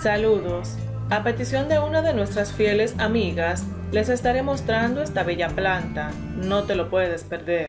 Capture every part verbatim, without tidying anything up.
Saludos. A petición de una de nuestras fieles amigas, les estaré mostrando esta bella planta. No te lo puedes perder.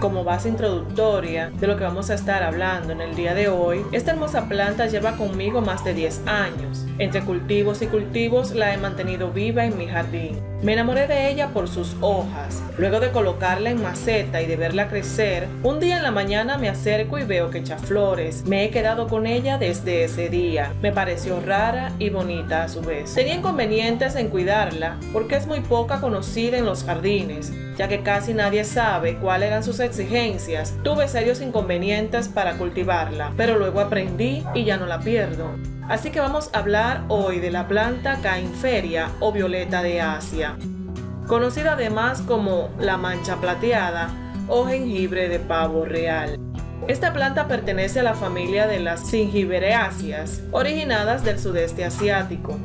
Como base introductoria de lo que vamos a estar hablando en el día de hoy, esta hermosa planta lleva conmigo más de diez años. Entre cultivos y cultivos la he mantenido viva en mi jardín. Me enamoré de ella por sus hojas. Luego de colocarla en maceta y de verla crecer, un día en la mañana me acerco y veo que echa flores. Me he quedado con ella desde ese día. Me pareció rara y bonita a su vez. Tenía inconvenientes en cuidarla porque es muy poca conocida en los jardines, ya que casi nadie sabe cuáles eran sus exigencias. Tuve serios inconvenientes para cultivarla, pero luego aprendí y ya no la pierdo. Así que vamos a hablar hoy de la planta Kaempferia o violeta de Asia, conocida además como la mancha plateada o jengibre de pavo real. Esta planta pertenece a la familia de las Zingiberáceas, originadas del sudeste asiático.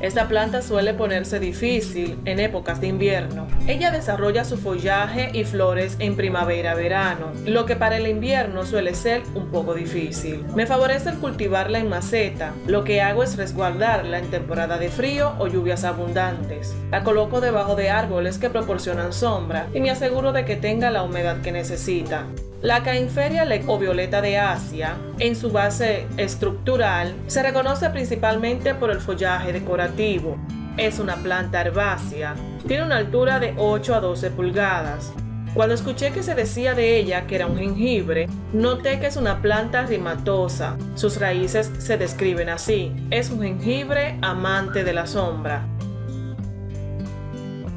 Esta planta suele ponerse difícil en épocas de invierno. Ella desarrolla su follaje y flores en primavera-verano, lo que para el invierno suele ser un poco difícil. Me favorece el cultivarla en maceta. Lo que hago es resguardarla en temporada de frío o lluvias abundantes. La coloco debajo de árboles que proporcionan sombra y me aseguro de que tenga la humedad que necesita. La Kaempferia o violeta de Asia, en su base estructural, se reconoce principalmente por el follaje decorativo. Es una planta herbácea. Tiene una altura de ocho a doce pulgadas. Cuando escuché que se decía de ella que era un jengibre, noté que es una planta rimatosa. Sus raíces se describen así. Es un jengibre amante de la sombra.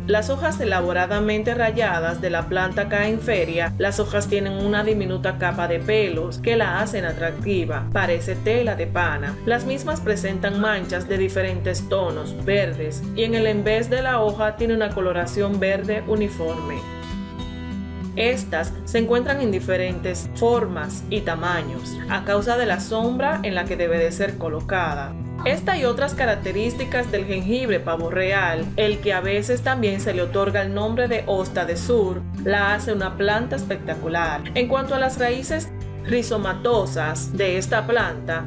Las hojas elaboradamente rayadas de la planta Kaempferia, las hojas tienen una diminuta capa de pelos que la hacen atractiva, parece tela de pana. Las mismas presentan manchas de diferentes tonos, verdes, y en el envés de la hoja tiene una coloración verde uniforme. Estas se encuentran en diferentes formas y tamaños, a causa de la sombra en la que debe de ser colocada. Esta y otras características del jengibre pavo real, el que a veces también se le otorga el nombre de hosta de sur, la hace una planta espectacular. En cuanto a las raíces rizomatosas de esta planta,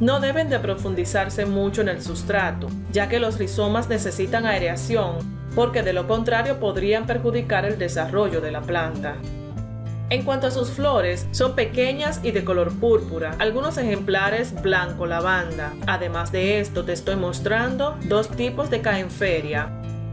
no deben de profundizarse mucho en el sustrato, ya que los rizomas necesitan aireación, porque de lo contrario podrían perjudicar el desarrollo de la planta. En cuanto a sus flores, son pequeñas y de color púrpura, algunos ejemplares blanco lavanda. Además de esto, te estoy mostrando dos tipos de Kaempferia.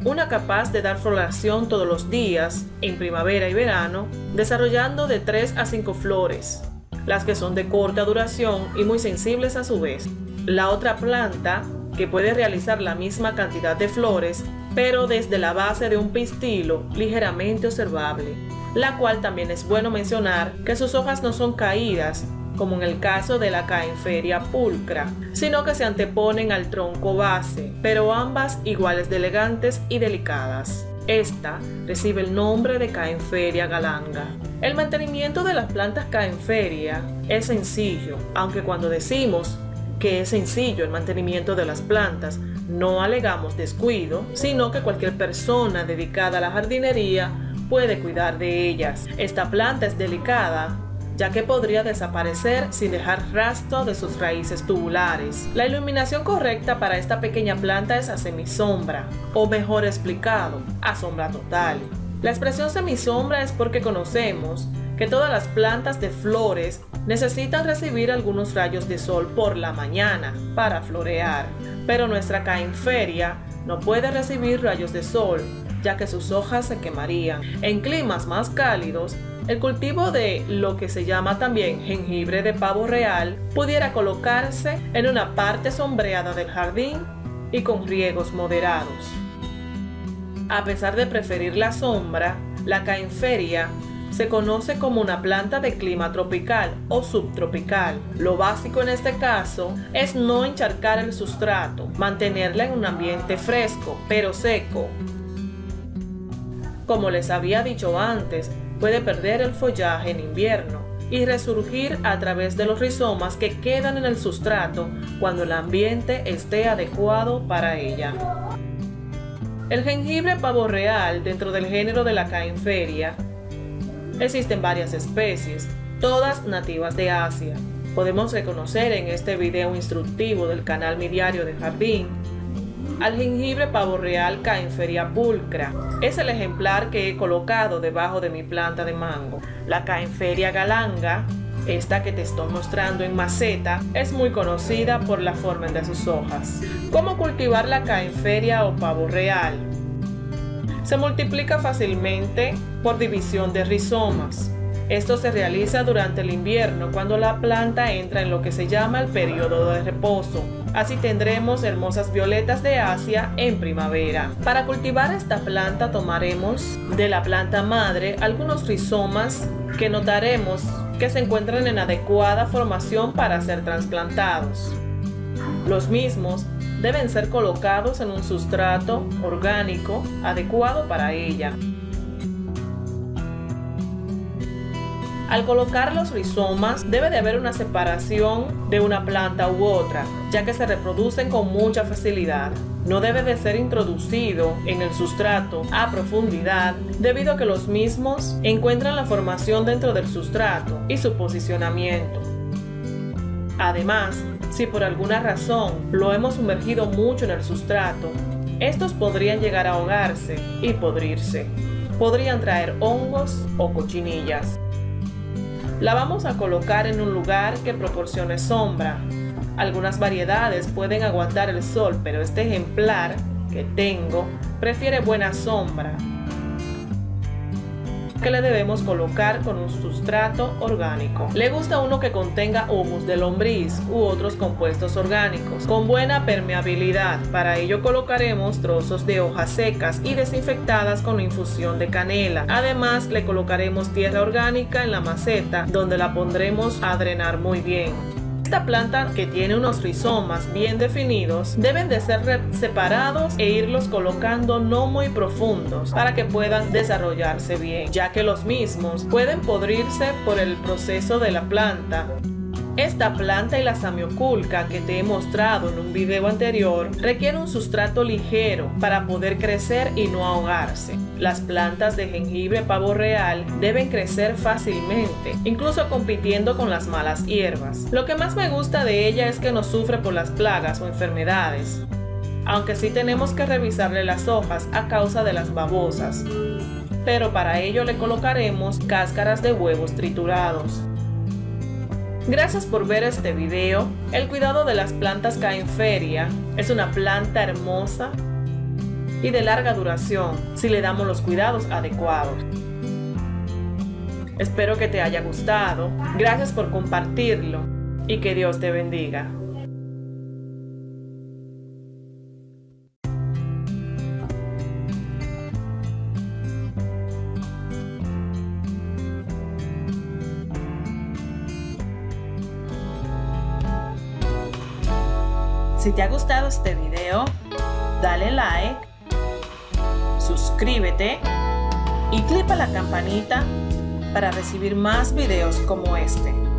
Una capaz de dar floración todos los días, en primavera y verano, desarrollando de tres a cinco flores, las que son de corta duración y muy sensibles a su vez. La otra planta, que puede realizar la misma cantidad de flores, pero desde la base de un pistilo ligeramente observable, la cual también es bueno mencionar que sus hojas no son caídas, como en el caso de la Kaempferia pulcra, sino que se anteponen al tronco base, pero ambas iguales de elegantes y delicadas. Esta recibe el nombre de Kaempferia galanga. El mantenimiento de las plantas Kaempferia es sencillo, aunque cuando decimos que es sencillo el mantenimiento de las plantas, no alegamos descuido, sino que cualquier persona dedicada a la jardinería puede cuidar de ellas. Esta planta es delicada, ya que podría desaparecer sin dejar rastro de sus raíces tubulares. La iluminación correcta para esta pequeña planta es a semisombra, o mejor explicado, a sombra total. La expresión semisombra es porque conocemos que todas las plantas de flores necesitan recibir algunos rayos de sol por la mañana para florear, pero nuestra Kaempferia no puede recibir rayos de sol, ya que sus hojas se quemarían. En climas más cálidos, el cultivo de lo que se llama también jengibre de pavo real pudiera colocarse en una parte sombreada del jardín y con riegos moderados. A pesar de preferir la sombra, la Kaempferia Se conoce como una planta de clima tropical o subtropical. Lo básico en este caso es no encharcar el sustrato, mantenerla en un ambiente fresco pero seco. Como les había dicho antes, puede perder el follaje en invierno y resurgir a través de los rizomas que quedan en el sustrato cuando el ambiente esté adecuado para ella. El jengibre pavo real, dentro del género de la Kaempferia, existen varias especies, todas nativas de Asia. Podemos reconocer en este video instructivo del canal Mi Diario de Jardin al jengibre pavo real Kaempferia pulcra. Es el ejemplar que he colocado debajo de mi planta de mango. La Kaempferia galanga, esta que te estoy mostrando en maceta, es muy conocida por la forma de sus hojas. ¿Cómo cultivar la Kaempferia o pavo real? Se multiplica fácilmente por división de rizomas. Esto se realiza durante el invierno cuando la planta entra en lo que se llama el periodo de reposo. Así tendremos hermosas violetas de Asia en primavera. Para cultivar esta planta tomaremos de la planta madre algunos rizomas que notaremos que se encuentran en adecuada formación para ser trasplantados. Los mismos deben ser colocados en un sustrato orgánico adecuado para ella. Al colocar los rizomas debe de haber una separación de una planta u otra, ya que se reproducen con mucha facilidad. No debe de ser introducido en el sustrato a profundidad, debido a que los mismos encuentran la formación dentro del sustrato y su posicionamiento. Además, si por alguna razón lo hemos sumergido mucho en el sustrato, estos podrían llegar a ahogarse y podrirse. Podrían traer hongos o cochinillas. La vamos a colocar en un lugar que proporcione sombra. Algunas variedades pueden aguantar el sol, pero este ejemplar que tengo prefiere buena sombra, que le debemos colocar con un sustrato orgánico. Le gusta uno que contenga humus de lombriz u otros compuestos orgánicos, con buena permeabilidad. Para ello colocaremos trozos de hojas secas y desinfectadas con infusión de canela. Además, le colocaremos tierra orgánica en la maceta, donde la pondremos a drenar muy bien. Esta planta, que tiene unos rizomas bien definidos, deben de ser separados e irlos colocando no muy profundos para que puedan desarrollarse bien, ya que los mismos pueden podrirse por el proceso de la planta. Esta planta y la zamioculca que te he mostrado en un video anterior requieren un sustrato ligero para poder crecer y no ahogarse. Las plantas de jengibre pavo real deben crecer fácilmente, incluso compitiendo con las malas hierbas. Lo que más me gusta de ella es que no sufre por las plagas o enfermedades, aunque sí tenemos que revisarle las hojas a causa de las babosas, pero para ello le colocaremos cáscaras de huevos triturados. Gracias por ver este video. El cuidado de las plantas Kaempferia es una planta hermosa y de larga duración si le damos los cuidados adecuados. Espero que te haya gustado. Gracias por compartirlo y que Dios te bendiga. Si te ha gustado este video, dale like, suscríbete y clica la campanita para recibir más videos como este.